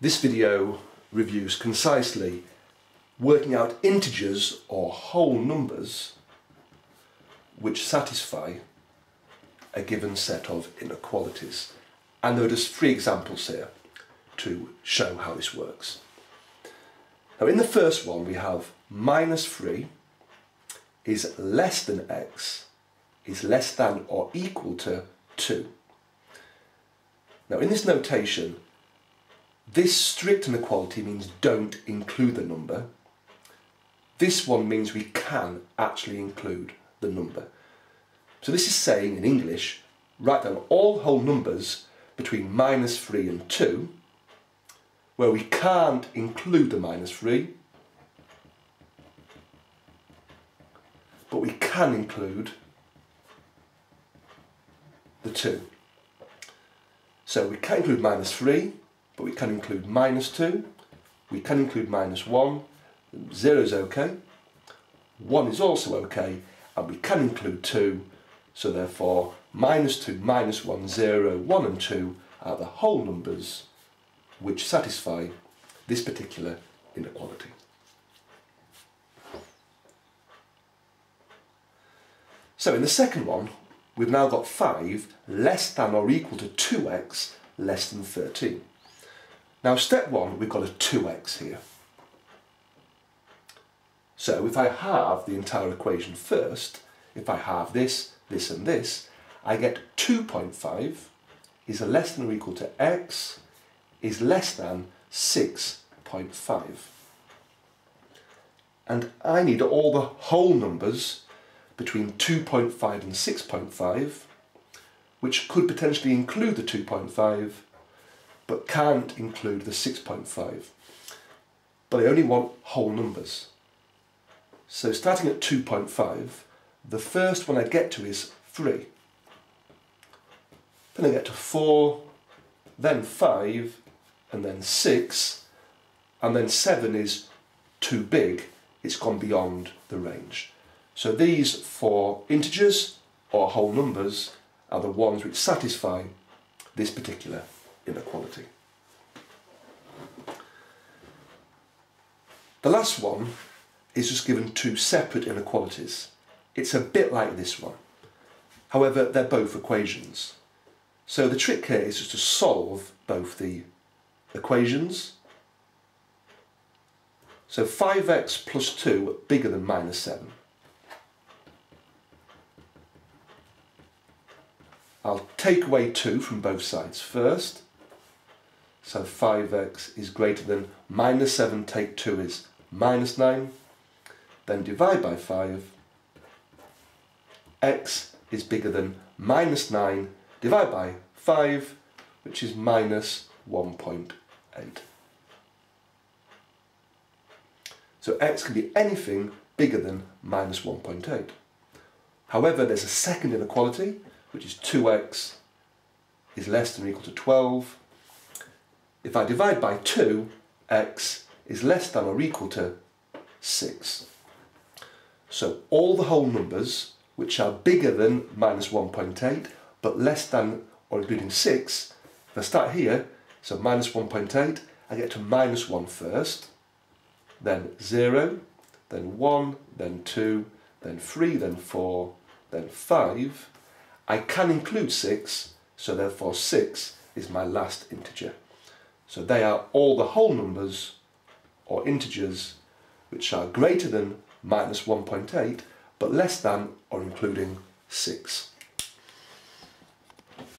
This video reviews concisely working out integers or whole numbers which satisfy a given set of inequalities. And there are just three examples here to show how this works. Now in the first one we have -3 is less than x is less than or equal to 2. Now in this notation, this strict inequality means don't include the number. This one means we can actually include the number. So this is saying in English, write down all whole numbers between -3 and 2, where we can't include the -3, but we can include the 2. So we can include -3, but we can include -2, we can include -1, 0 is okay, 1 is also okay, and we can include 2, so therefore -2, -1, 0, 1 and 2 are the whole numbers which satisfy this particular inequality. So in the second one, we've now got 5 less than or equal to 2x less than 13. Now step one, we've got a 2x here. So if I halve the entire equation first, if I halve this, this and this, I get 2.5 is less than or equal to x is less than 6.5. And I need all the whole numbers between 2.5 and 6.5, which could potentially include the 2.5, but can't include the 6.5. But I only want whole numbers. So starting at 2.5, the first one I get to is 3. Then I get to 4, then 5, and then 6, and then 7 is too big. It's gone beyond the range. So these four integers, or whole numbers, are the ones which satisfy this particular inequality. The last one is just given two separate inequalities. It's a bit like this one. However, they're both equations. So the trick here is just to solve both the equations. So 5x plus 2 bigger than -7. I'll take away 2 from both sides first. So 5x is greater than -7 take 2 is -9. Then divide by 5. X is bigger than -9. Divide by 5, which is -1.8. So x can be anything bigger than -1.8. However, there's a second inequality, which is 2x is less than or equal to 12. If I divide by 2, x is less than or equal to 6. So all the whole numbers which are bigger than -1.8 but less than or including 6, if I start here, so -1.8, I get to -1 first, then 0, then 1, then 2, then 3, then 4, then 5. I can include 6, so therefore 6 is my last integer. So they are all the whole numbers, or integers, which are greater than -1.8, but less than or including 6.